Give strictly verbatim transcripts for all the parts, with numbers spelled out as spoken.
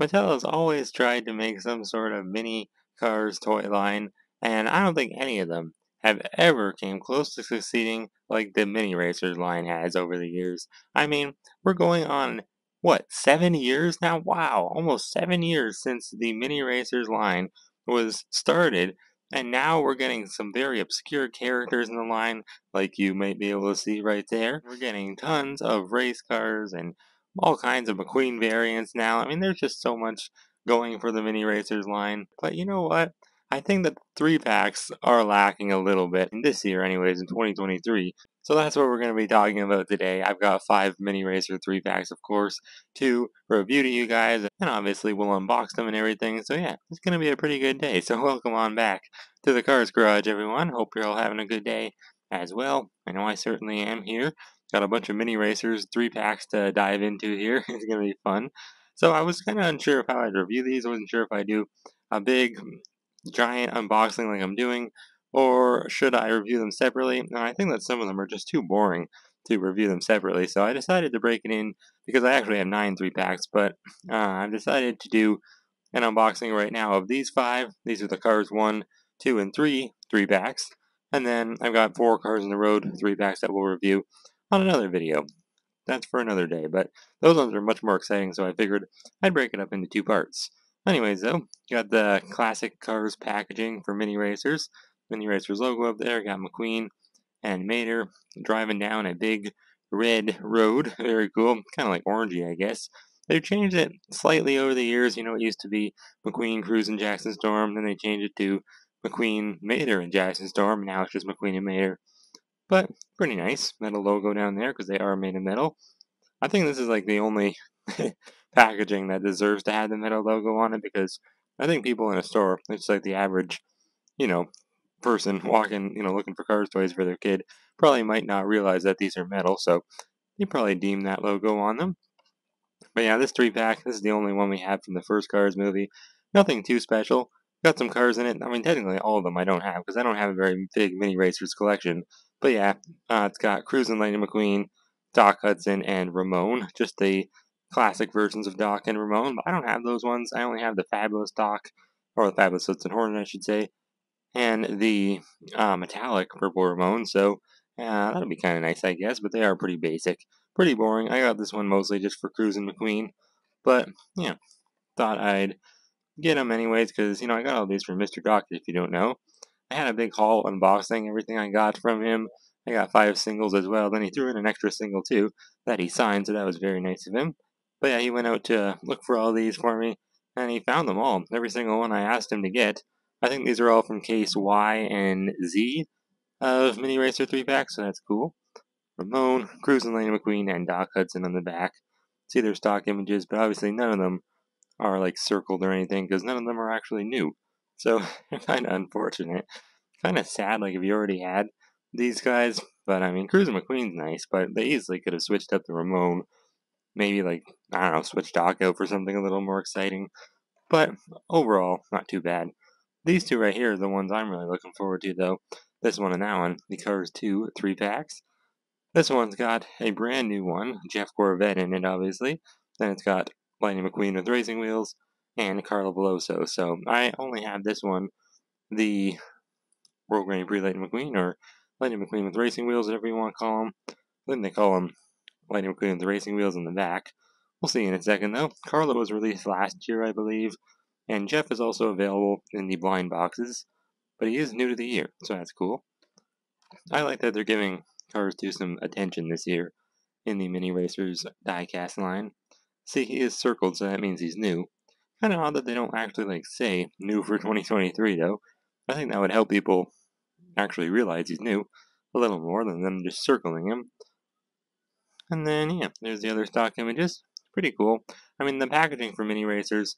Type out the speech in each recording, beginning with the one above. Mattel has always tried to make some sort of mini Cars toy line, and I don't think any of them have ever came close to succeeding like the Mini Racers line has over the years. I mean, we're going on, what, seven years now? Wow, almost seven years since the Mini Racers line was started, and now we're getting some very obscure characters in the line, like you might be able to see right there. We're getting tons of race cars and all kinds of McQueen variants now. I mean, there's just so much going for the Mini Racers line. But you know what? I think that three packs are lacking a little bit in this year anyways, in twenty twenty-three. So that's what we're going to be talking about today. I've got five Mini Racer three packs, of course, to review to you guys. And obviously we'll unbox them and everything. So yeah, it's going to be a pretty good day. So welcome on back to the Cars Garage, everyone. Hope you're all having a good day as well. I know I certainly am here. Got a bunch of Mini Racers three packs to dive into here. It's going to be fun. So I was kind of unsure of how I'd review these. I wasn't sure if I do a big giant unboxing like I'm doing, or should I review them separately? And I think that some of them are just too boring to review them separately, so I decided to break it in because I actually have nine three packs, but uh, I've decided to do an unboxing right now of these five. These are the Cars one, two, and three three packs, and then I've got four Cars in the Road three packs that we'll review on another video. That's for another day, but those ones are much more exciting, so I figured I'd break it up into two parts. Anyways, though, got the classic Cars packaging for Mini Racers. Mini Racers logo up there. Got McQueen and Mater driving down a big red road. Very cool. Kind of like orangey, I guess. They've changed it slightly over the years. You know, it used to be McQueen, Cruisin' and Jackson Storm. Then they changed it to McQueen, Mater, and Jackson Storm. Now it's just McQueen and Mater. But pretty nice. Metal logo down there because they are made of metal. I think this is like the only packaging that deserves to have the metal logo on it, because I think people in a store, it's like the average, you know, person walking, you know, looking for Cars toys for their kid, probably might not realize that these are metal, so you probably deem that logo on them. But yeah, this three pack, this is the only one we have from the first Cars movie. Nothing too special. Got some cars in it. I mean, technically all of them I don't have, because I don't have a very big Mini Racers collection. But yeah, uh, it's got Cruisin' Lightning McQueen, Doc Hudson, and Ramon. Just a classic versions of Doc and Ramon, but I don't have those ones. I only have the Fabulous Doc, or the Fabulous Hudson Hornet, I should say, and the uh, metallic purple Ramon, so uh, that'll be kind of nice, I guess, but they are pretty basic, pretty boring. I got this one mostly just for Cruisin' McQueen, but, yeah, thought I'd get them anyways, because, you know, I got all these from Mister Doc, if you don't know. I had a big haul unboxing everything I got from him. I got five singles as well, then he threw in an extra single, too, that he signed, so that was very nice of him. But yeah, he went out to look for all these for me, and he found them all. Every single one I asked him to get. I think these are all from case Y and Z of Mini Racer three packs, so that's cool. Ramon, Cruisin' Laney McQueen, and Doc Hudson on the back. See their stock images, but obviously none of them are like circled or anything, because none of them are actually new. So, kind of unfortunate. Kind of sad, like if you already had these guys. But I mean, Cruisin' McQueen's nice, but they easily could have switched up the Ramon. Maybe, like, I don't know, switch Doc out for something a little more exciting. But overall, not too bad. These two right here are the ones I'm really looking forward to, though. This one and that one. The Cars two three packs. This one's got a brand new one, Jeff Gorvette in it, obviously. Then it's got Lightning McQueen with Racing Wheels and Carla Veloso. So I only have this one, the World Grand Prix Lightning McQueen, or Lightning McQueen with Racing Wheels, whatever you want to call them. Then they call them Lightning McQueen with the Racing Wheels on the back. We'll see in a second, though. Carla was released last year, I believe, and Jeff is also available in the blind boxes, but he is new to the year, so that's cool. I like that they're giving Cars two some attention this year in the Mini Racers diecast line. See, he is circled, so that means he's new. Kind of odd that they don't actually, like, say new for twenty twenty-three, though. I think that would help people actually realize he's new a little more than them just circling him. And then, yeah, there's the other stock images. Pretty cool. I mean, the packaging for Mini Racers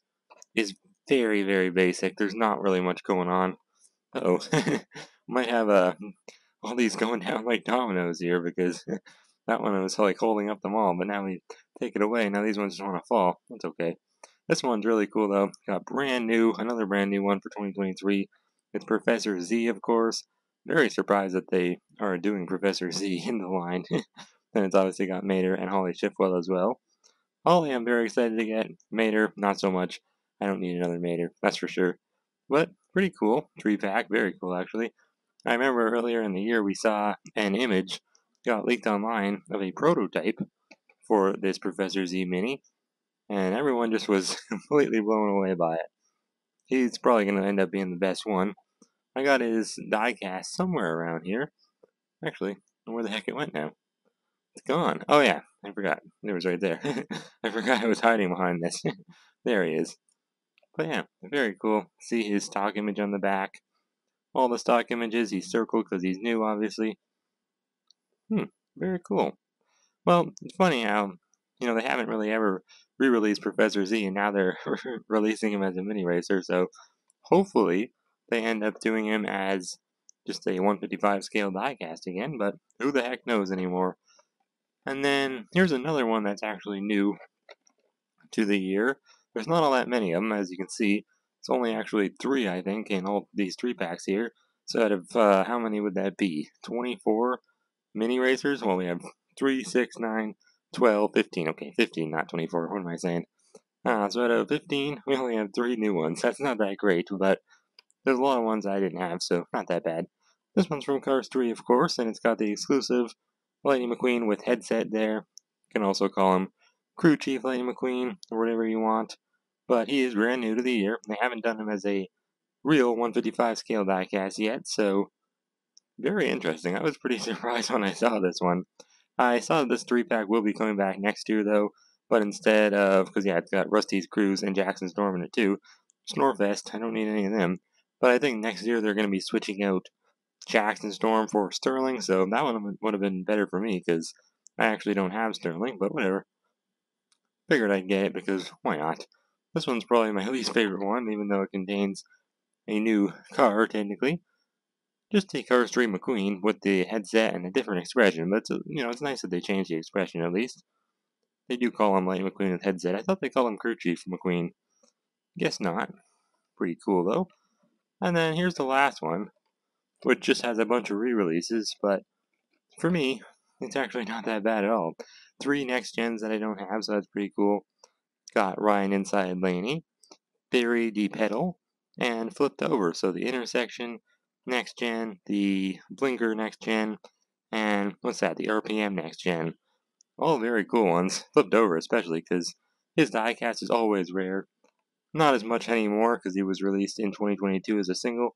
is very, very basic. There's not really much going on. Uh-oh. Might have uh, all these going down like dominoes here, because that one was, like, holding up them all. But now we take it away. Now these ones just want to fall. That's okay. This one's really cool, though. Got brand new, another brand new one for twenty twenty-three. It's Professor Z, of course. Very surprised that they are doing Professor Z in the line. Then it's obviously got Mater and Holley Shiftwell as well. Holley, I'm very excited to get. Mater, not so much. I don't need another Mater, that's for sure. But pretty cool. Three pack, very cool actually. I remember earlier in the year we saw an image got leaked online of a prototype for this Professor Z Mini, and everyone just was completely blown away by it. He's probably going to end up being the best one. I got his die cast somewhere around here. Actually, where the heck it went now? It's gone. Oh yeah, I forgot. It was right there. I forgot I was hiding behind this. There he is. But yeah, very cool. See his stock image on the back. All the stock images he circled because he's new, obviously. Hmm, very cool. Well, it's funny how, you know, they haven't really ever re-released Professor Z, and now they're releasing him as a mini racer, so hopefully they end up doing him as just a one fifty-five scale diecast again, but who the heck knows anymore. And then here's another one that's actually new to the year. There's not all that many of them, as you can see. It's only actually three, I think, in all these three packs here. So out of uh, how many would that be? twenty-four mini racers? Well, we have three, six, nine, twelve, fifteen. Okay, fifteen, not twenty-four. What am I saying? Uh, so out of fifteen, we only have three new ones. That's not that great, but there's a lot of ones I didn't have, so not that bad. This one's from Cars three, of course, and it's got the exclusive Lightning McQueen with headset there. You can also call him Crew Chief Lightning McQueen, or whatever you want. But he is brand new to the year. They haven't done him as a real one fifty-five scale diecast yet, so very interesting. I was pretty surprised when I saw this one. I saw this three-pack will be coming back next year, though, but instead of, because, yeah, it's got Rust-eze Cruz and Jackson Storm in it, too. Snorefest, I don't need any of them. But I think next year they're going to be switching out Jackson Storm for Sterling, so that one would have been better for me, because I actually don't have Sterling, but whatever. Figured I'd get it, because why not? This one's probably my least favorite one, even though it contains a new car, technically. Just a Cars three McQueen with the headset and a different expression, but it's a, you know, it's nice that they changed the expression, at least. They do call him Lightning McQueen with headset. I thought they called him Crew Chief McQueen. Guess not. Pretty cool, though. And then here's the last one, which just has a bunch of re-releases, but for me, it's actually not that bad at all. Three next gens that I don't have, so that's pretty cool. Got Ryan Inside Laney, Barry the Pedal, and Flipped Over. So the Intersection next gen, the Blinker next gen, and what's that? The R P M next gen. All very cool ones. Flipped Over especially because his diecast is always rare. Not as much anymore because he was released in twenty twenty-two as a single.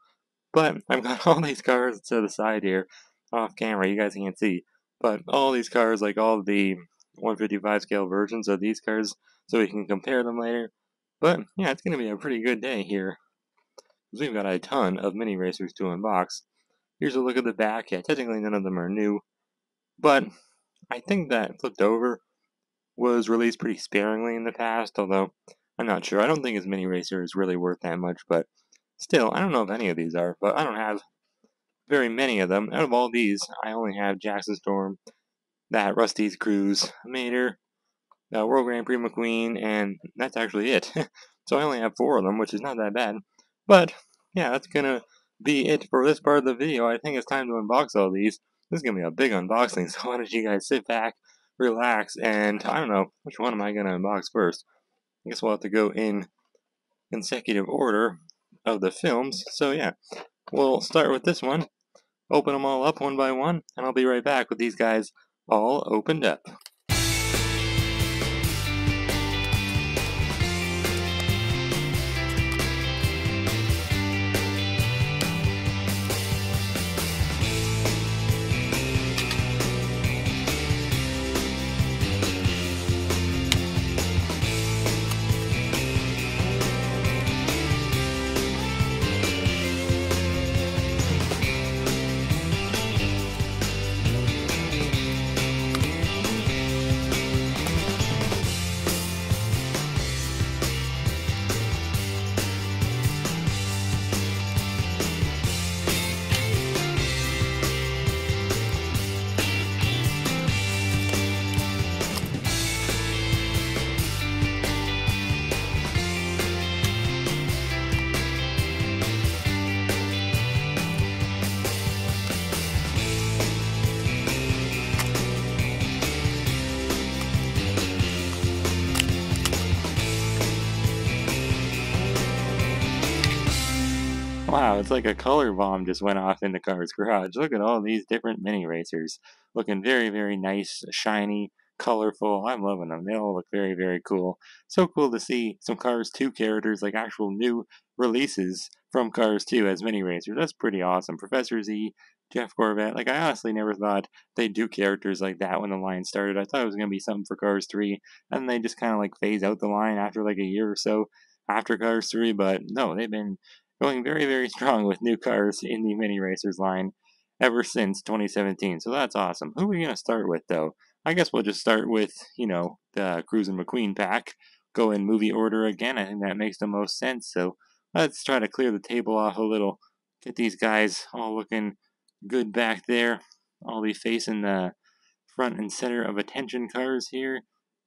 But I've got all these cars to the side here, off camera. You guys can't see, but all these cars, like all the one fifty-five scale versions of these cars, so we can compare them later. But yeah, it's going to be a pretty good day here, because we've got a ton of mini racers to unbox. Here's a look at the back. Yeah, technically none of them are new, but I think that Flipped Over was released pretty sparingly in the past, although I'm not sure. I don't think his mini racer is really worth that much, but still, I don't know if any of these are, but I don't have very many of them. Out of all these, I only have Jackson Storm, that Rust-eze Cruz, Mater, Uh, World Grand Prix McQueen, and that's actually it. So I only have four of them, which is not that bad. But yeah, that's gonna be it for this part of the video. I think it's time to unbox all these. This is gonna be a big unboxing, so why don't you guys sit back, relax, and I don't know, which one am I gonna unbox first? I guess we'll have to go in consecutive order of the films. So yeah, we'll start with this one, open them all up one by one, and I'll be right back with these guys all opened up. Wow, it's like a color bomb just went off in the Cars Garage. Look at all these different mini racers. Looking very, very nice, shiny, colorful. I'm loving them. They all look very, very cool. So cool to see some Cars two characters, like actual new releases from Cars two as mini racers. That's pretty awesome. Professor Z, Jeff Gorvette. Like, I honestly never thought they'd do characters like that when the line started. I thought it was going to be something for Cars three, and they just kind of like phase out the line after like a year or so after Cars three, but no, they've been going very, very strong with new cars in the Mini Racers line ever since twenty seventeen, so that's awesome. Who are we going to start with, though? I guess we'll just start with, you know, the Cruisin' McQueen pack. Go in movie order again. I think that makes the most sense, so let's try to clear the table off a little. Get these guys all looking good back there. I'll be facing the front and center of attention cars here.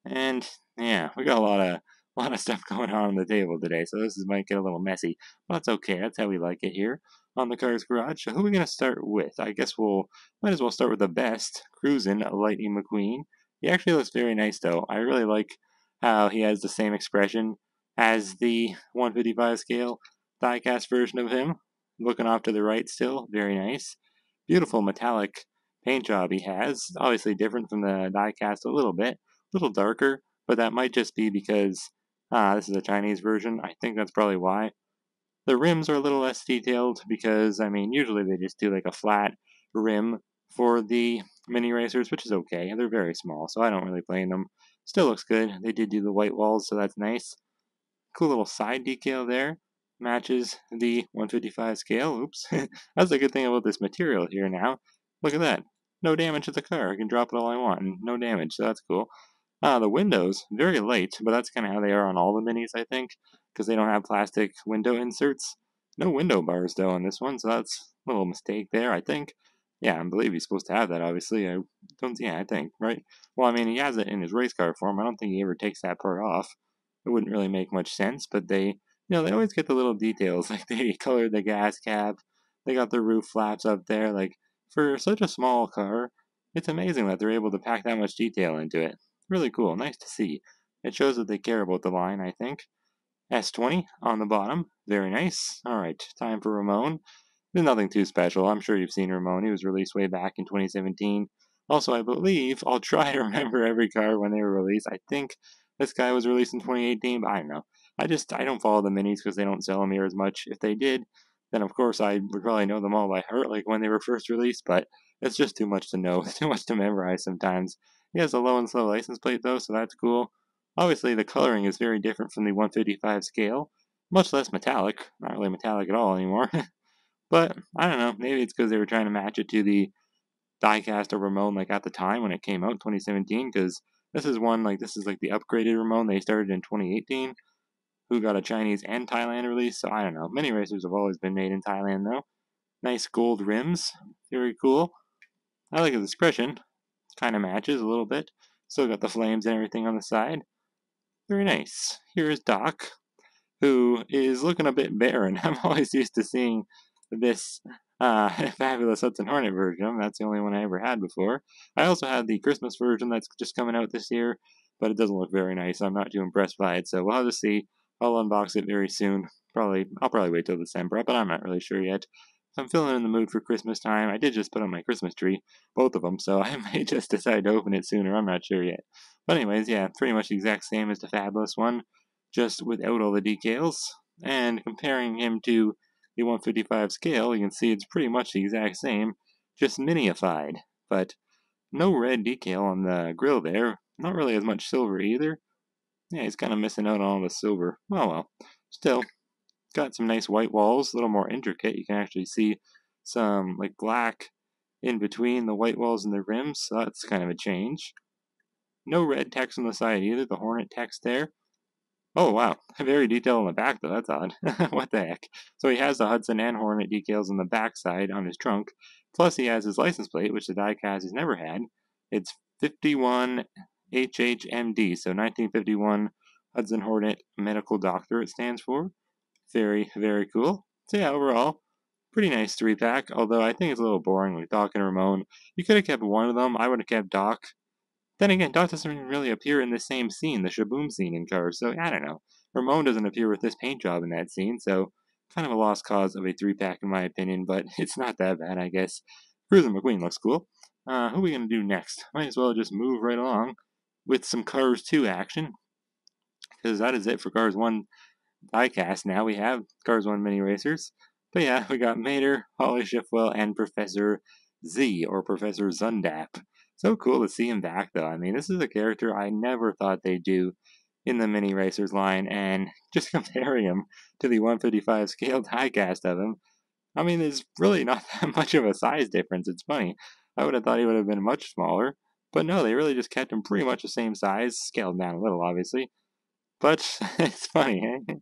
And yeah, we got a lot of a lot of stuff going on on the table today, so this is, might get a little messy. But that's okay, that's how we like it here on the Cars Garage. So who are we gonna start with? I guess we'll might as well start with the best, Cruisin' Lightning McQueen. He actually looks very nice though. I really like how he has the same expression as the one fifty-five scale diecast version of him. Looking off to the right still, very nice. Beautiful metallic paint job he has. Obviously different from the diecast a little bit. A little darker, but that might just be because ah, this is a Chinese version. I think that's probably why. The rims are a little less detailed because, I mean, usually they just do like a flat rim for the mini racers, which is okay. They're very small, so I don't really blame them. Still looks good. They did do the white walls, so that's nice. Cool little side decal there. Matches the one fifty-five scale. Oops. That's a good thing about this material here now. Look at that. No damage to the car. I can drop it all I want and no damage, so that's cool. Ah, the windows, very light, but that's kind of how they are on all the minis, I think, because they don't have plastic window inserts. No window bars, though, on this one, so that's a little mistake there, I think. Yeah, I believe he's supposed to have that, obviously. I don't, yeah, I think, right? Well, I mean, he has it in his race car form. I don't think he ever takes that part off. It wouldn't really make much sense, but they, you know, they always get the little details. Like, they colored the gas cap. They got the roof flaps up there. Like, for such a small car, it's amazing that they're able to pack that much detail into it. Really cool, nice to see. It shows that they care about the line, I think. S twenty on the bottom, very nice. Alright, time for Ramon. There's nothing too special, I'm sure you've seen Ramon. He was released way back in twenty seventeen. Also, I believe, I'll try to remember every car when they were released. I think this guy was released in twenty eighteen, but I don't know. I just, I don't follow the minis because they don't sell them here as much. If they did, then of course I would probably know them all by heart, like when they were first released, but it's just too much to know, too much to memorize sometimes. He has a low and slow license plate though, so that's cool. Obviously the coloring is very different from the one fifty-five scale. Much less metallic. Not really metallic at all anymore. But, I don't know, maybe it's because they were trying to match it to the diecast of Ramon like at the time when it came out in twenty seventeen, because this is one, like this is like the upgraded Ramon they started in twenty eighteen, who got a Chinese and Thailand release, so I don't know. Many racers have always been made in Thailand though. Nice gold rims. Very cool. I like his expression. Kind of matches a little bit. Still got the flames and everything on the side. Very nice. Here is Doc, who is looking a bit barren. I'm always used to seeing this uh, fabulous Hudson Hornet version. That's the only one I ever had before. I also had the Christmas version that's just coming out this year, but it doesn't look very nice. I'm not too impressed by it, so we'll have to see. I'll unbox it very soon. Probably, I'll probably wait till December, but I'm not really sure yet. I'm feeling in the mood for Christmas time. I did just put on my Christmas tree, both of them, so I may just decide to open it sooner. I'm not sure yet. But anyways, yeah, pretty much the exact same as the Fabulous one, just without all the decals. And comparing him to the one fifty-five scale, you can see it's pretty much the exact same, just miniified. But no red decal on the grill there. Not really as much silver either. Yeah, he's kind of missing out on all the silver. Oh well, still. Got some nice white walls, a little more intricate. You can actually see some like black in between the white walls and the rims, so that's kind of a change. No red text on the side either, the Hornet text there. Oh wow, very detailed on the back though, that's odd. What the heck. So he has the Hudson and Hornet decals on the back side on his trunk, plus he has his license plate, which the diecast has never had. It's fifty-one H H M D, so nineteen fifty-one Hudson Hornet Medical Doctor it stands for. Very, very cool. So yeah, overall, pretty nice three-pack, although I think it's a little boring with Doc and Ramon. You could have kept one of them. I would have kept Doc. Then again, Doc doesn't really appear in the same scene, the Shaboom scene in Cars, so I don't know. Ramon doesn't appear with this paint job in that scene, so Kind of a lost cause of a three-pack in my opinion, but it's not that bad, I guess. Cruisin' McQueen looks cool. Uh, who are we going to do next? Might as well just move right along with some Cars two action, because that is it for Cars one diecast. Now we have Cars one Mini Racers. But yeah, we got Mater, Holley Shiftwell, and Professor Z, or Professor Zundap. So cool to see him back, though. I mean, this is a character I never thought they'd do in the Mini Racers line, and just comparing him to the one fifty-five scale diecast of him, I mean, there's really not that much of a size difference. It's funny. I would have thought he would have been much smaller, but no, they really just kept him pretty much the same size, scaled down a little, obviously. But it's funny, eh?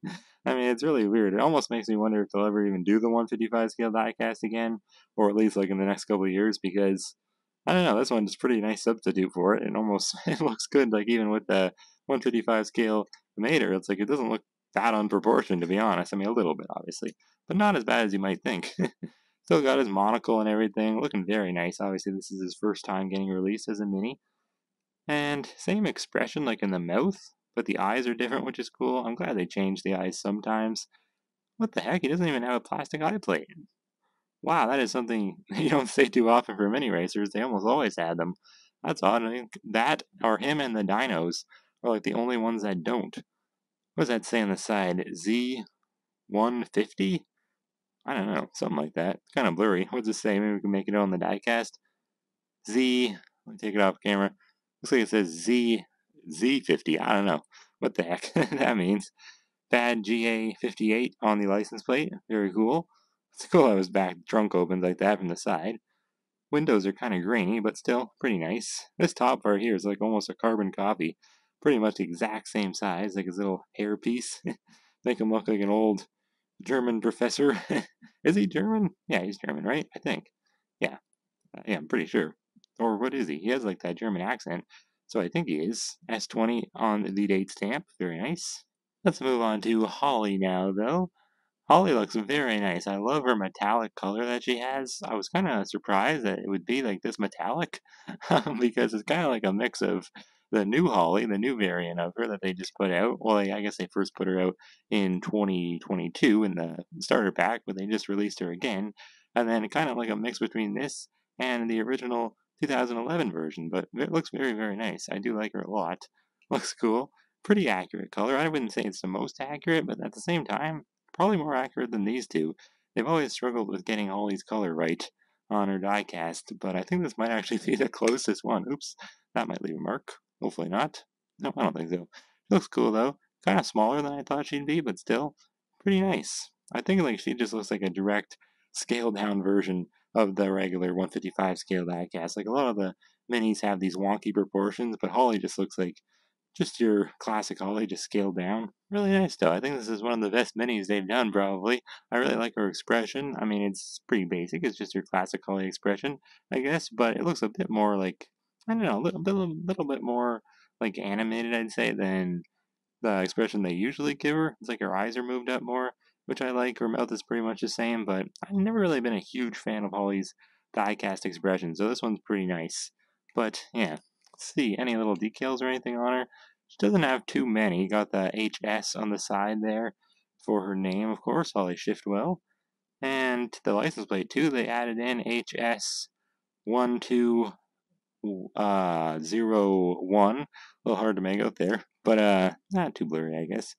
I mean, it's really weird. It almost makes me wonder if they'll ever even do the one fifty-five scale diecast again, or at least like in the next couple of years, because I don't know, this one is a pretty nice substitute for it. It almost it looks good, like even with the one fifty-five scale Mater, it's like it doesn't look that unproportioned, to be honest. I mean, a little bit, obviously, but not as bad as you might think. Still got his monocle and everything, looking very nice. Obviously, this is his first time getting released as a Mini. And same expression, like in the mouth, but the eyes are different, which is cool. I'm glad they changed the eyes sometimes. What the heck? He doesn't even have a plastic eye plate. Wow, that is something you don't say too often for Mini Racers. They almost always had them. That's odd. I think that, or him and the dinos, are like the only ones that don't. What does that say on the side? Z one fifty? I don't know. Something like that. It's kind of blurry. What does it say? Maybe we can make it on the diecast. Z. Let me take it off camera. Looks like it says Z. Z fifty. I don't know what the heck that means. Bad G A fifty-eight on the license plate. Very cool. It's cool how his back trunk opens like that from the side. Windows are kind of grainy, but still pretty nice. This top part here is like almost a carbon copy. Pretty much the exact same size, like his little hair piece. Make him look like an old German professor. Is he German? Yeah, he's German, right? I think. Yeah. Uh, yeah, I'm pretty sure. Or what is he? He has like that German accent. So I think he is. S twenty on the date stamp. Very nice. Let's move on to Holley now, though. Holley looks very nice. I love her metallic color that she has. I was kind of surprised that it would be like this metallic, because it's kind of like a mix of the new Holley, the new variant of her that they just put out. Well, I guess they first put her out in twenty twenty-two in the starter pack, but they just released her again. And then kind of like a mix between this and the original two thousand eleven version, but it looks very, very nice. I do like her a lot. Looks cool. Pretty accurate color. I wouldn't say it's the most accurate, but at the same time, probably more accurate than these two. They've always struggled with getting Holley's color right on her diecast, but I think this might actually be the closest one. Oops, that might leave a mark. Hopefully not. No, I don't think so. She looks cool, though. Kind of smaller than I thought she'd be, but still pretty nice. I think like she just looks like a direct scaled-down version of the regular one fifty-five scale diecast. Like a lot of the Minis have these wonky proportions, but Holley just looks like just your classic Holley, just scaled down. Really nice though. I think this is one of the best Minis they've done probably. I really like her expression. I mean, it's pretty basic. It's just your classic Holley expression, I guess, but it looks a bit more like, I don't know, a little, little, little bit more like animated, I'd say, than the expression they usually give her. It's like her eyes are moved up more, which I like. Her mouth is pretty much the same, but I've never really been a huge fan of Holley's diecast expression, so this one's pretty nice. But yeah, let's see, any little decals or anything on her? She doesn't have too many. You got the H S on the side there for her name, of course, Holley Shiftwell. And the license plate too, they added in H S one two zero one. Uh, a little hard to make out there, but uh, not too blurry, I guess.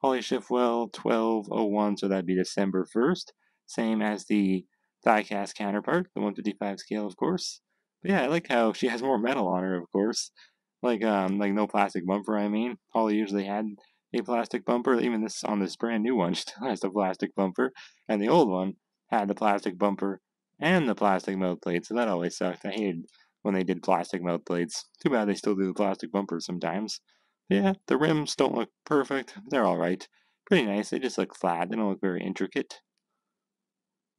Holley Shiftwell twelve oh one, so that'd be December first. Same as the diecast counterpart, the one fifty-five scale, of course. But yeah, I like how she has more metal on her, of course. Like, um, like no plastic bumper, I mean. Holley usually had a plastic bumper. Even this on this brand new one, she still has the plastic bumper. And the old one had the plastic bumper and the plastic mouth plate, so that always sucked. I hated when they did plastic mouth plates. Too bad they still do the plastic bumpers sometimes. Yeah, the rims don't look perfect. They're alright. Pretty nice. They just look flat. They don't look very intricate.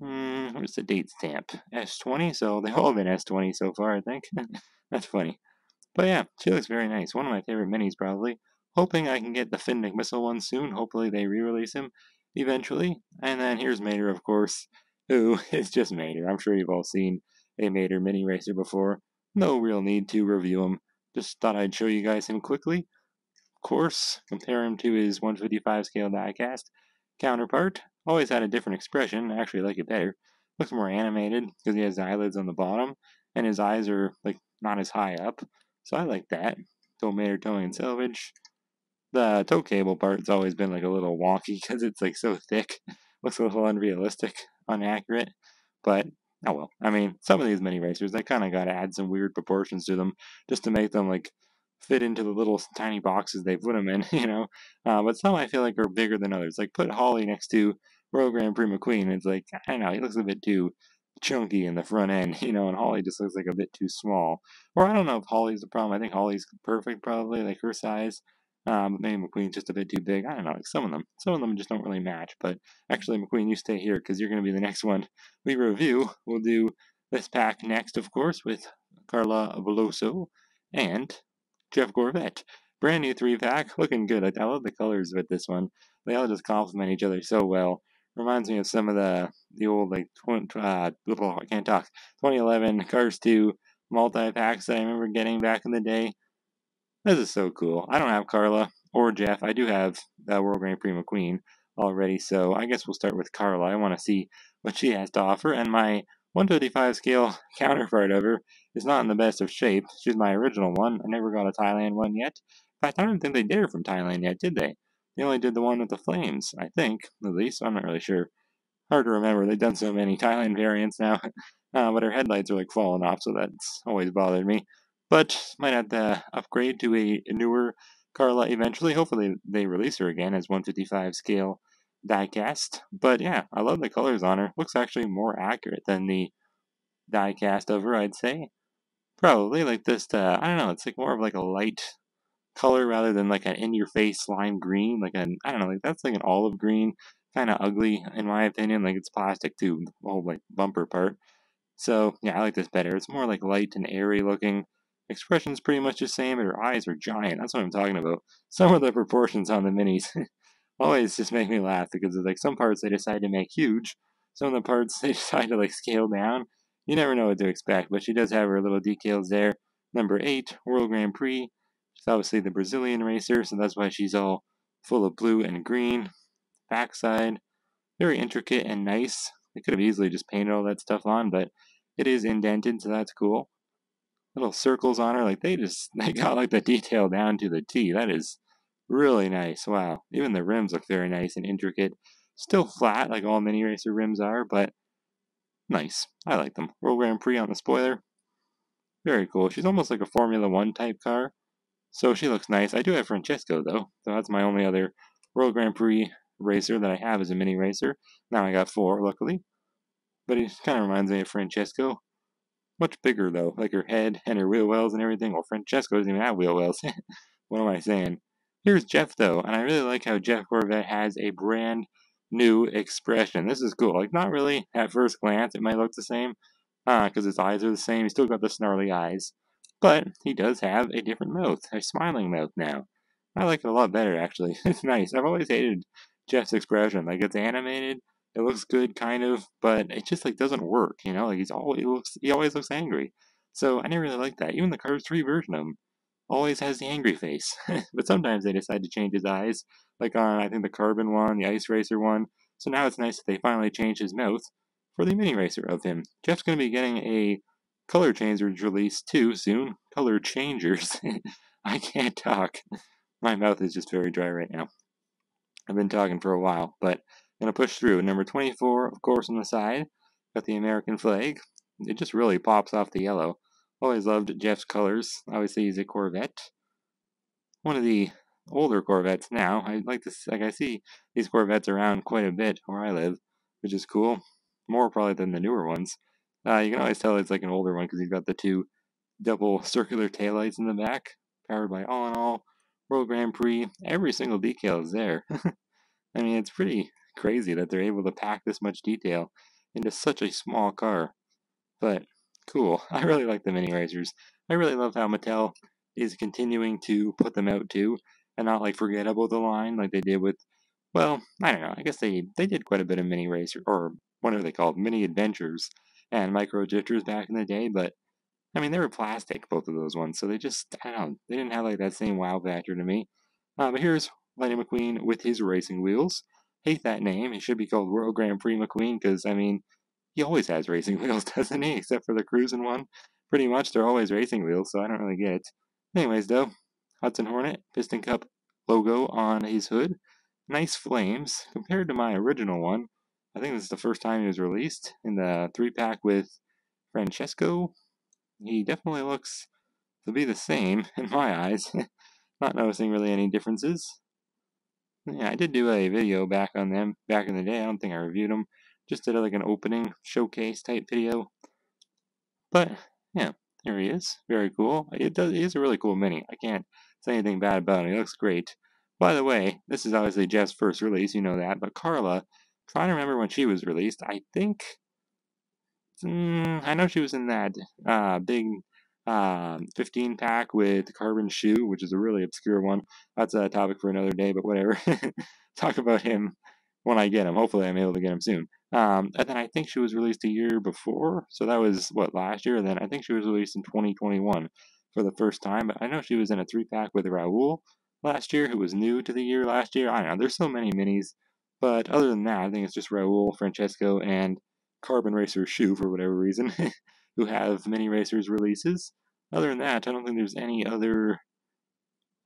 Hmm, where's the date stamp? S twenty, so they've all been S twenty so far, I think. That's funny. But yeah, she looks very nice. One of my favorite Minis, probably. Hoping I can get the Finn McMissile one soon. Hopefully they re-release him eventually. And then here's Mater, of course, who is just Mater. I'm sure you've all seen a Mater Mini Racer before. No real need to review him. Just thought I'd show you guys him quickly. Course, compare him to his one fifty-five scale diecast counterpart. Always had a different expression. I actually like it better. Looks more animated because he has the eyelids on the bottom and his eyes are like not as high up. So I like that. Tow Mater Towing and Salvage. The tow cable part's always been like a little wonky because it's like so thick. Looks a little unrealistic, inaccurate, but oh well. I mean, some of these mini racers, they kind of got to add some weird proportions to them just to make them like fit into the little tiny boxes they put them in, you know. Uh, but some I feel like are bigger than others. Like put Holley next to World Grand Prix McQueen. It's like, I don't know, he looks a bit too chunky in the front end, you know, and Holley just looks like a bit too small. Or I don't know if Holley's the problem. I think Holley's perfect probably, like her size. Um, maybe McQueen's just a bit too big. I don't know, like some of them. Some of them just don't really match. But actually, McQueen, you stay here because you're going to be the next one we review. We'll do this pack next, of course, with Carla Veloso and Jeff Gorvette. Brand new three-pack, looking good. I, I love the colors with this one. They all just complement each other so well. Reminds me of some of the the old, like, uh, I can't talk, twenty eleven Cars two multi-packs that I remember getting back in the day. This is so cool. I don't have Carla or Jeff. I do have uh, World Grand Prix McQueen already, so I guess we'll start with Carla. I want to see what she has to offer, and my one fifty-five scale counterpart of her is not in the best of shape. She's my original one. I never got a Thailand one yet. In fact, I don't think they did her from Thailand yet, did they? They only did the one with the flames, I think, at least. I'm not really sure. Hard to remember. They've done so many Thailand variants now. Uh, but her headlights are, like, falling off, so that's always bothered me. But might have to upgrade to a newer Carla eventually. Hopefully they release her again as one fifty-five scale diecast. But yeah, I love the colors on her. Looks actually more accurate than the diecast of her, I'd say. Probably like this, uh, I don't know, it's like more of like a light color rather than like an in-your-face lime green. Like an, I don't know, like that's like an olive green. Kind of ugly in my opinion. Like it's plastic too, the whole like bumper part. So yeah, I like this better. It's more like light and airy looking. Expression's pretty much the same, but her eyes are giant. That's what I'm talking about. Some of the proportions on the minis always just make me laugh because it's like some parts they decide to make huge. Some of the parts they decide to like scale down. You never know what to expect, but she does have her little decals there. Number eight, World Grand Prix. She's obviously the Brazilian racer, so that's why she's all full of blue and green. Backside, very intricate and nice. They could have easily just painted all that stuff on, but it is indented, so that's cool. Little circles on her, like they just they got like the detail down to the T. That is really nice. Wow, even the rims look very nice and intricate. Still flat, like all mini racer rims are, but nice. I like them. World Grand Prix on the spoiler, very cool. She's almost like a Formula One type car, so she looks nice. I do have Francesco though, so that's my only other World Grand Prix racer that I have as a mini racer. Now I got four, luckily, but he kind of reminds me of Francesco. Much bigger, though. Like her head and her wheel wells and everything. Well, Francesco doesn't even have wheel wells. What am I saying? Here's Jeff, though. And I really like how Jeff Gorvette has a brand new expression. This is cool. Like, not really at first glance. It might look the same. Because uh, his eyes are the same. He's still got the snarly eyes. But he does have a different mouth. A smiling mouth now. I like it a lot better, actually. It's nice. I've always hated Jeff's expression. Like, it's animated. It looks good, kind of, but it just, like, doesn't work, you know? Like, he's always, he, looks, he always looks angry. So I never really liked that. Even the Cars three version of him always has the angry face. But sometimes they decide to change his eyes, like on, I think, the Carbon one, the Ice Racer one. So now it's nice that they finally changed his mouth for the mini racer of him. Jeff's going to be getting a color changers release, too, soon. Color changers. I can't talk. My mouth is just very dry right now. I've been talking for a while, but gonna push through. Number twenty-four, of course, on the side. Got the American flag. It just really pops off the yellow. Always loved Jeff's colors. Obviously, he's a Corvette. One of the older Corvettes now. I like to, like I see these Corvettes around quite a bit where I live, which is cool. More probably than the newer ones. Uh, you can always tell it's like an older one because you've got the two double circular taillights in the back. Powered by All in All. World Grand Prix. Every single decal is there. I mean, it's pretty crazy that they're able to pack this much detail into such a small car, but cool. I really like the mini racers. I really love how Mattel is continuing to put them out too, and not like forget about the line like they did with, well, I don't know, I guess they they did quite a bit of mini racer, or what are they called, mini adventures and micro drifters back in the day, but I mean they were plastic, both of those ones, so they just, I don't know, they didn't have like that same wow factor to me. Uh, but here's Lightning McQueen with his racing wheels. hate that name. He should be called World Grand Prix McQueen because, I mean, he always has racing wheels, doesn't he? Except for the Cruisin' one. Pretty much, they're always racing wheels, so I don't really get it. Anyways, though, Hudson Hornet, Piston Cup logo on his hood. Nice flames. Compared to my original one, I think this is the first time he was released in the three-pack with Francesco. He definitely looks to be the same in my eyes. Not noticing really any differences. Yeah, I did do a video back on them back in the day. I don't think I reviewed them. Just did like an opening showcase type video. But yeah, there he is. Very cool. It does. He is a really cool Mini. I can't say anything bad about it. He looks great. By the way, this is obviously Jeff's first release. You know that. But Carla, trying to remember when she was released. I think. Mm, I know she was in that uh, big uh, fifteen pack with the Carbon Shoe, which is a really obscure one. That's a topic for another day, but whatever. Talk about him when I get him. Hopefully I'm able to get him soon. Um, and then I think she was released a year before, so that was, what, last year? And then I think she was released in twenty twenty-one for the first time. But I know she was in a three-pack with Raul last year, who was new to the year last year. I don't know, there's so many Minis. But other than that, I think it's just Raul, Francesco, and Carbon Racer Shoe, for whatever reason, who have Mini Racers releases. Other than that, I don't think there's any other,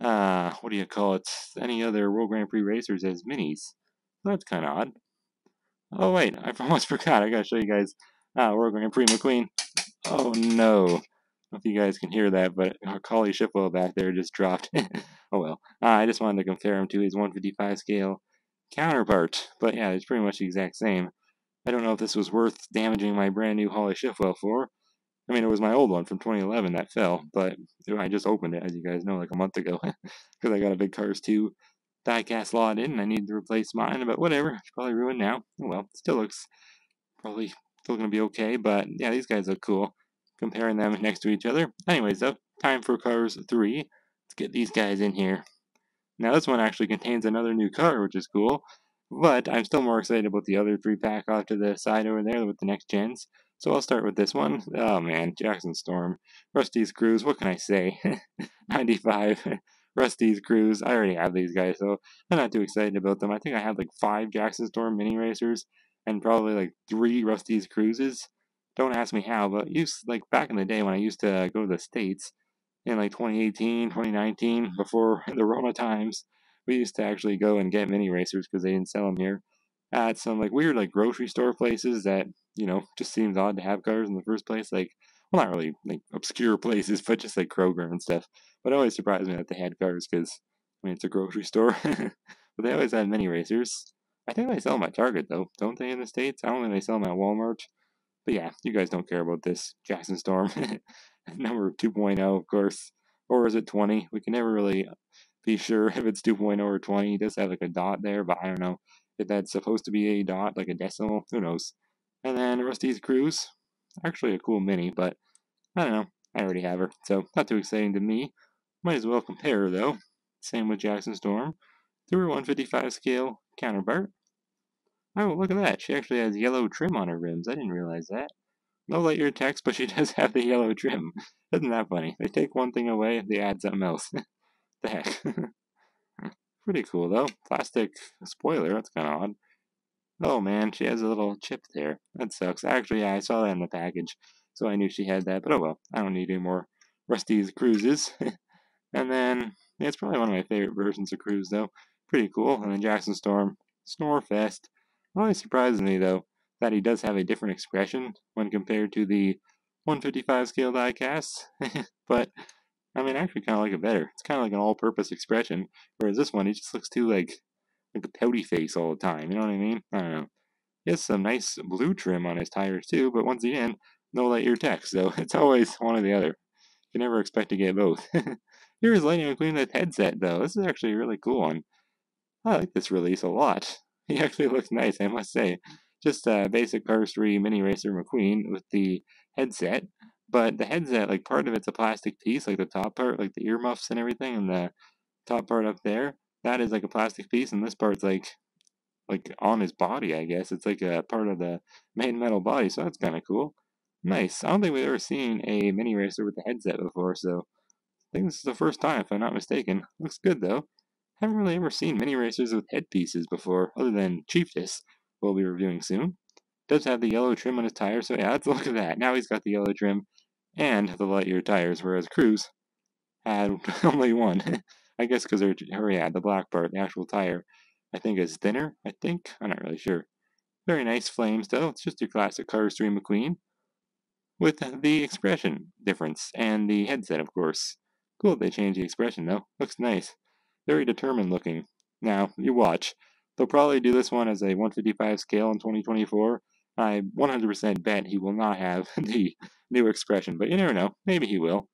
uh, what do you call it, any other World Grand Prix racers as Minis. So that's kind of odd. Oh, wait, I almost forgot. I gotta show you guys uh, World Grand Prix McQueen. Oh, no. I don't know if you guys can hear that, but Holley Shiftwell back there just dropped. Oh, well. Uh, I just wanted to compare him to his one fifty-five scale counterpart. But, yeah, it's pretty much the exact same. I don't know if this was worth damaging my brand new Holley Shiftwell for. I mean, it was my old one from twenty eleven that fell, but I just opened it, as you guys know, like a month ago. Because I got a big Cars two diecast lot in, and I needed to replace mine, but whatever. It's probably ruined now. Oh well, still looks probably still going to be okay, but yeah, these guys look cool. Comparing them next to each other. Anyways, though, time for Cars three. Let's get these guys in here. Now, this one actually contains another new car, which is cool. But I'm still more excited about the other three-pack off to the side over there with the next gens. So I'll start with this one. Oh man, Jackson Storm. Rust-eze Cruz, what can I say? ninety-five. Rust-eze Cruz. I already have these guys, so I'm not too excited about them. I think I have like five Jackson Storm Mini Racers and probably like three Rust-eze Cruzes. Don't ask me how, but used like back in the day when I used to go to the States in like twenty eighteen, twenty nineteen, before the Rona times. We used to actually go and get Mini Racers because they didn't sell them here at some like weird like grocery store places that, you know, just seems odd to have cars in the first place. Like, well, not really like obscure places, but just like Kroger and stuff. But it always surprised me that they had cars because, I mean, it's a grocery store. But they always had Mini Racers. I think they sell them at Target though, don't they, in the States? I don't think they sell them at Walmart. But yeah, you guys don't care about this Jackson Storm. Number two point oh, of course. Or is it twenty? We can never really be sure if it's two point oh or twenty. He does have like a dot there, but I don't know if that's supposed to be a dot, like a decimal. Who knows? And then Rust-eze Cruz. Actually a cool Mini, but I don't know. I already have her, so not too exciting to me. Might as well compare her, though. Same with Jackson Storm. Through her one fifty-five scale counterpart. Oh, look at that. She actually has yellow trim on her rims. I didn't realize that. No Lightyear text, but she does have the yellow trim. Isn't that funny? They take one thing away, they add something else. The heck. Pretty cool though. Plastic spoiler, that's kind of odd. Oh man, she has a little chip there. That sucks. Actually, yeah, I saw that in the package, so I knew she had that, but oh well. I don't need any more Rust-eze Cruzes. And then, yeah, it's probably one of my favorite versions of Cruz though. Pretty cool. And then Jackson Storm, Snorefest. Really surprises me though, that he does have a different expression when compared to the one fifty-five scale diecasts. But I mean, I actually kind of like it better. It's kind of like an all-purpose expression, whereas this one, he just looks too, like, like a pouty face all the time, you know what I mean? I don't know. He has some nice blue trim on his tires, too, but once again, no Lightyear tech, so it's always one or the other. You can never expect to get both. Here is Lightning McQueen with headset, though. This is actually a really cool one. I like this release a lot. He actually looks nice, I must say. Just a uh, basic Cars three Mini Racer McQueen with the headset. But the headset, like, part of it's a plastic piece, like the top part, like the earmuffs and everything, and the top part up there, that is, like, a plastic piece, and this part's, like, like, on his body, I guess. It's, like, a part of the main metal body, so that's kind of cool. Nice. I don't think we've ever seen a Mini Racer with a headset before, so I think this is the first time, if I'm not mistaken. Looks good, though. Haven't really ever seen Mini Racers with headpieces before, other than Chiefess, we'll be reviewing soon. Does have the yellow trim on his tires, so yeah, let's look at that. Now he's got the yellow trim and the lighter tires, whereas Cruz had only one. I guess because they're, oh yeah, the black part, the actual tire, I think is thinner, I think. I'm not really sure. Very nice flames, though. It's just your classic Cars three McQueen, with the expression difference and the headset, of course. Cool they changed the expression, though. Looks nice. Very determined looking. Now, you watch. They'll probably do this one as a one fifty-five scale in twenty twenty-four. I one hundred percent bet he will not have the new expression, but you never know. Maybe he will.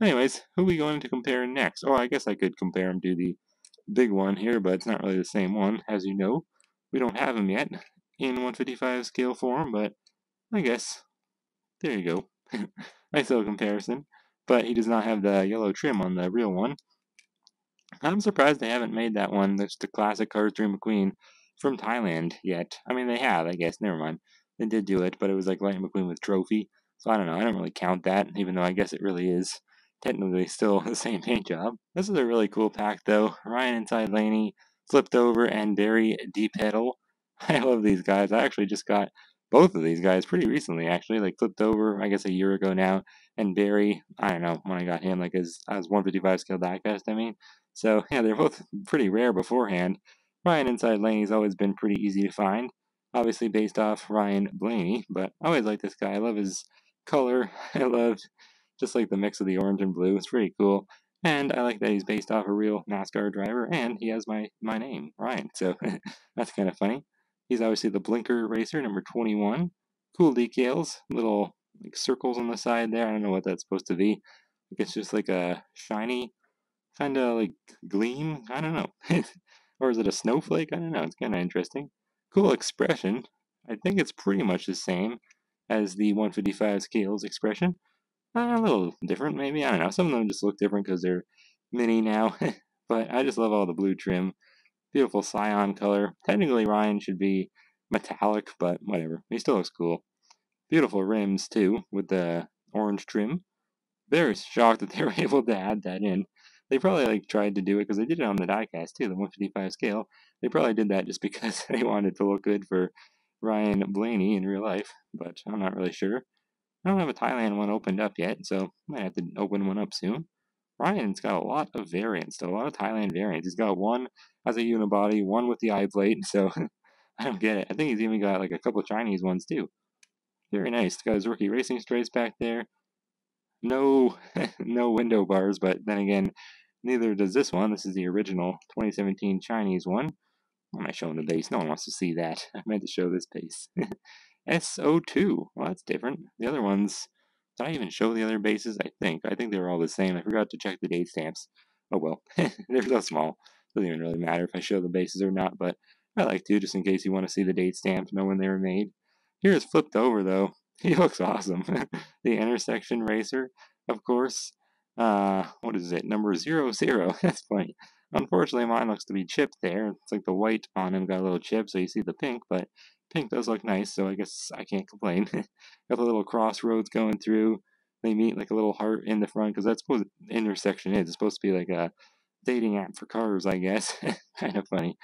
Anyways, who are we going to compare next? Oh, I guess I could compare him to the big one here, but it's not really the same one, as you know. We don't have him yet in one fifty-five scale form, but I guess, there you go. Nice little comparison. But he does not have the yellow trim on the real one. I'm surprised they haven't made that one, that's the classic Cars three McQueen from Thailand yet. I mean, they have, I guess, never mind. They did do it, but it was like Lightning McQueen with Trophy, so I don't know, I don't really count that, even though I guess it really is technically still the same paint job. This is a really cool pack, though. Ryan Inside Laney, Flipped Over, and Barry the Pedal. I love these guys. I actually just got both of these guys pretty recently, actually. Like, Flipped Over, I guess a year ago now, and Barry, I don't know, when I got him, like, as, as one fifty-five scale diecast, I mean. So, yeah, they're both pretty rare beforehand. Ryan Inside Laney's always been pretty easy to find. Obviously based off Ryan Blaney, but I always like this guy. I love his color. I love just like the mix of the orange and blue. It's pretty cool. And I like that he's based off a real NASCAR driver, and he has my, my name, Ryan. So that's kind of funny. He's obviously the Blinker Racer, number twenty-one. Cool decals, little like circles on the side there. I don't know what that's supposed to be. It's just like a shiny kind of like gleam. I don't know. Or is it a snowflake? I don't know. It's kind of interesting. Cool expression. I think it's pretty much the same as the one fifty-five scales expression. Uh, a little different, maybe. I don't know. Some of them just look different because they're mini now. But I just love all the blue trim. Beautiful cyan color. Technically, Ryan should be metallic, but whatever. He still looks cool. Beautiful rims, too, with the orange trim. Very shocked that they were able to add that in. They probably like tried to do it because they did it on the diecast too, the one fifty-five scale. They probably did that just because they wanted to look good for Ryan Blaney in real life, but I'm not really sure. I don't have a Thailand one opened up yet, so I might have to open one up soon. Ryan's got a lot of variants, though, a lot of Thailand variants. He's got one as a unibody, one with the eye plate, so I don't get it. I think he's even got like a couple of Chinese ones too. Very nice. Got his rookie racing stripes back there. No, no window bars, but then again, neither does this one. This is the original twenty seventeen Chinese one. Why am I showing the base? No one wants to see that. I meant to show this base. S O two. Well, that's different. The other ones, did I even show the other bases? I think. I think they were all the same. I forgot to check the date stamps. Oh, well. They're so small. Doesn't even really matter if I show the bases or not, but I like to, just in case you want to see the date stamp, know when they were made. Here is Flipped Over, though. He looks awesome. The intersection racer, of course. Uh, what is it? Number zero zero. That's funny. Unfortunately, mine looks to be chipped there. It's like the white on him got a little chip, so you see the pink, but pink does look nice, so I guess I can't complain. Got the little crossroads going through. They meet like a little heart in the front, because that's what intersection is. It's supposed to be like a dating app for cars, I guess. Kind of funny.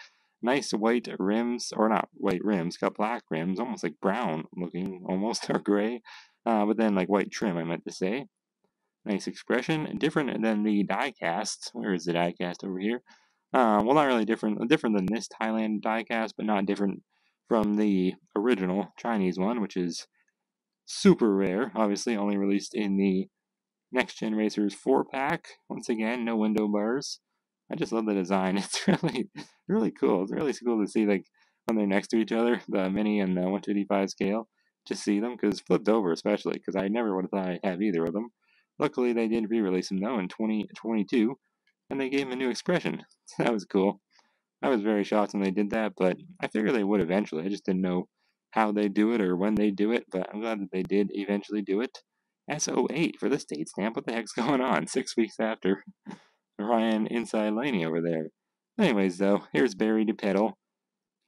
Nice white rims, or not white rims, got black rims, almost like brown looking, almost, or gray, uh, but then like white trim, I meant to say. Nice expression, different than the diecast. Where is the diecast over here? Uh, well, not really different, different than this Thailand diecast, but not different from the original Chinese one, which is super rare, obviously, only released in the Next Gen Racers four pack. Once again, no window bars. I just love the design. It's really, really cool. It's really cool to see, like, when they're next to each other, the Mini and the one fifty-five scale, just see them, because Flipped Over, especially, because I never would have thought I'd have either of them. Luckily, they did re-release them, though, in twenty twenty-two, and they gave them a new expression. So that was cool. I was very shocked when they did that, but I figured they would eventually. I just didn't know how they do it or when they do it, but I'm glad that they did eventually do it. S O eight for this date stamp. What the heck's going on? Six weeks after Ryan Inside Laney over there. Anyways, though, here's Barry the Pedal.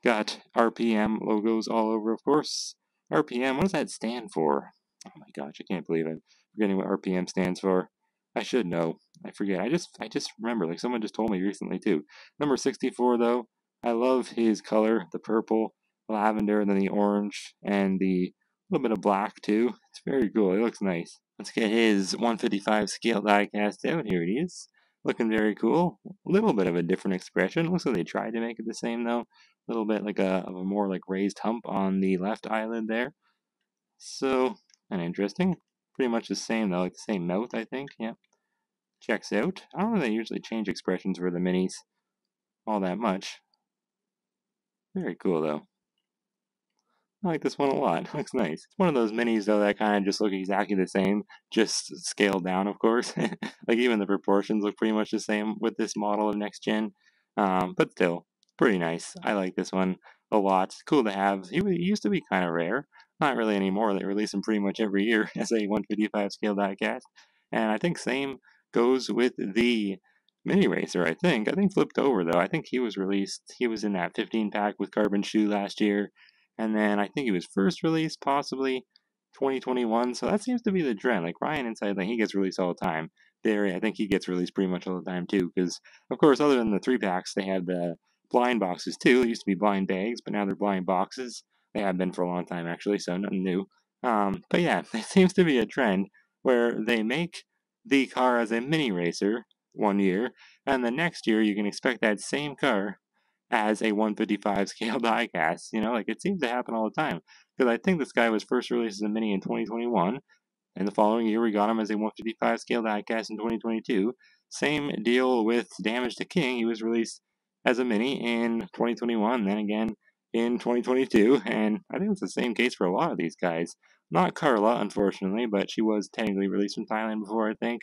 Got R P M logos all over, of course. R P M, what does that stand for? Oh my gosh, I can't believe I'm forgetting what R P M stands for. I should know. I forget. I just I just remember, like someone just told me recently too. Number sixty-four though, I love his color, the purple, the lavender, and then the orange, and the little bit of black too. It's very cool. It looks nice. Let's get his one fifty-five scale diecast out. Here it is. Looking very cool. A little bit of a different expression. Looks like they tried to make it the same though. A little bit like a, of a more like raised hump on the left eyelid there. So, and interesting. Pretty much the same though, like the same mouth I think. Yep. Checks out. I don't know if they usually change expressions for the minis all that much. Very cool though. I like this one a lot. It looks nice. It's one of those minis though that kind of just look exactly the same, just scaled down, of course. Like even the proportions look pretty much the same with this model of next gen. Um, but still, pretty nice. I like this one a lot. Cool to have. It used to be kind of rare. Not really anymore. They release them pretty much every year as a one fifty-five scale diecast. And I think same goes with the Mini Racer. I think I think Flipped Over though. I think he was released. He was in that fifteen pack with Carbon Shoe last year. And then I think he was first released, possibly twenty twenty-one. So that seems to be the trend. Like Ryan Inside Laney, he gets released all the time. Barry, I think he gets released pretty much all the time too. Because, of course, other than the three packs, they had the blind boxes too. It used to be blind bags, but now they're blind boxes. They have been for a long time, actually, so nothing new. Um, but yeah, it seems to be a trend where they make the car as a Mini Racer one year. And the next year, you can expect that same car as a one fifty-five scale diecast, you know, like it seems to happen all the time. Because I think this guy was first released as a mini in twenty twenty-one, and the following year we got him as a one fifty-five scale diecast in twenty twenty-two. Same deal with Damage to King. He was released as a mini in twenty twenty-one, then again in twenty twenty-two, and I think it's the same case for a lot of these guys. Not Carla, unfortunately, but she was technically released from Thailand before, I think.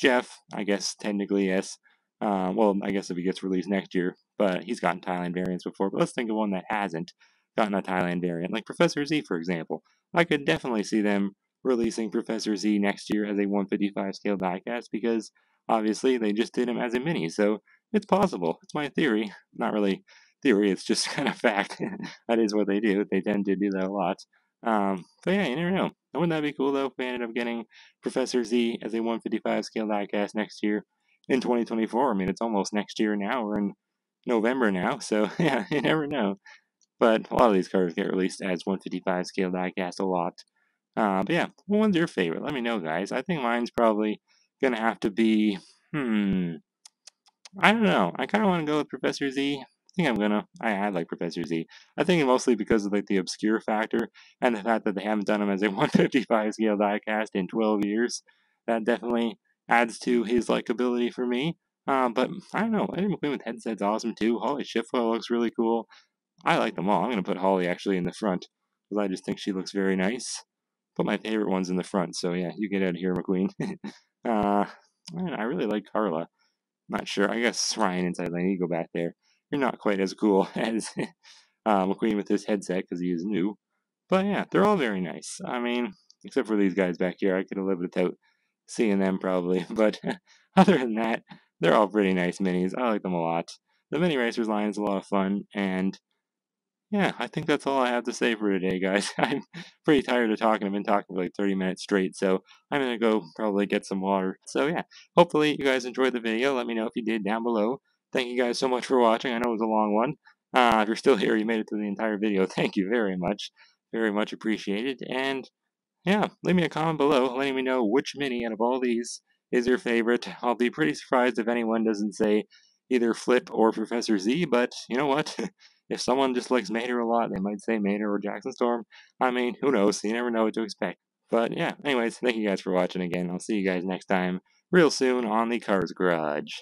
Jeff, I guess technically yes. Uh, well, I guess if he gets released next year, but he's gotten Thailand variants before. But let's think of one that hasn't gotten a Thailand variant, like Professor Z, for example. I could definitely see them releasing Professor Z next year as a one fifty-five scale diecast because obviously they just did him as a mini, so it's possible. It's my theory. Not really theory, it's just kind of fact. That is what they do. They tend to do that a lot. Um, so yeah, you never know. Wouldn't that be cool though if we ended up getting Professor Z as a one fifty-five scale diecast next year? In twenty twenty-four, I mean, it's almost next year now. We're in November now, so yeah, you never know. But a lot of these cars get released as one fifty-five scale diecast a lot. Uh, but yeah, what one's your favorite? Let me know, guys. I think mine's probably going to have to be, hmm, I don't know. I kind of want to go with Professor Z. I think I'm going to, I, I like Professor Z. I think mostly because of like the obscure factor and the fact that they haven't done him as a one fifty-five scale diecast in twelve years. That definitely adds to his likability for me. Um, but I don't know. Lightning McQueen with headset's awesome too. Holley Shiftwell looks really cool. I like them all. I'm going to put Holley actually in the front because I just think she looks very nice. Put my favorite ones in the front. So yeah, you get out of here, McQueen. uh, man, I really like Carla. Not sure. I guess Ryan Inside Laney, go back there. You're not quite as cool as uh, McQueen with this headset because he is new. But yeah, they're all very nice. I mean, except for these guys back here. I could have lived without seeing them probably, but other than that, they're all pretty nice minis. I like them a lot. The Mini Racers line is a lot of fun, and yeah, I think that's all I have to say for today, guys. I'm pretty tired of talking. I've been talking for like thirty minutes straight, so I'm gonna go probably get some water. So yeah, hopefully you guys enjoyed the video. Let me know if you did down below. Thank you guys so much for watching. I know it was a long one. Uh, if you're still here, you made it through the entire video. Thank you very much. Very much appreciated, and yeah, leave me a comment below letting me know which mini out of all these is your favorite. I'll be pretty surprised if anyone doesn't say either Flip or Professor Z, but you know what? If someone just likes Mater a lot, they might say Mater or Jackson Storm. I mean, who knows? You never know what to expect. But yeah, anyways, thank you guys for watching again. I'll see you guys next time real soon on the Cars Garage.